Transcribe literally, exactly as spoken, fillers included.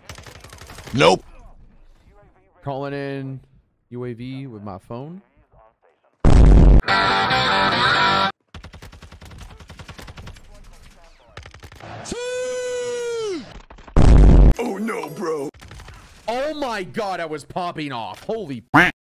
stupid. Nope. Calling in U A V with my phone. Oh no, bro. Oh my god, I was popping off. Holy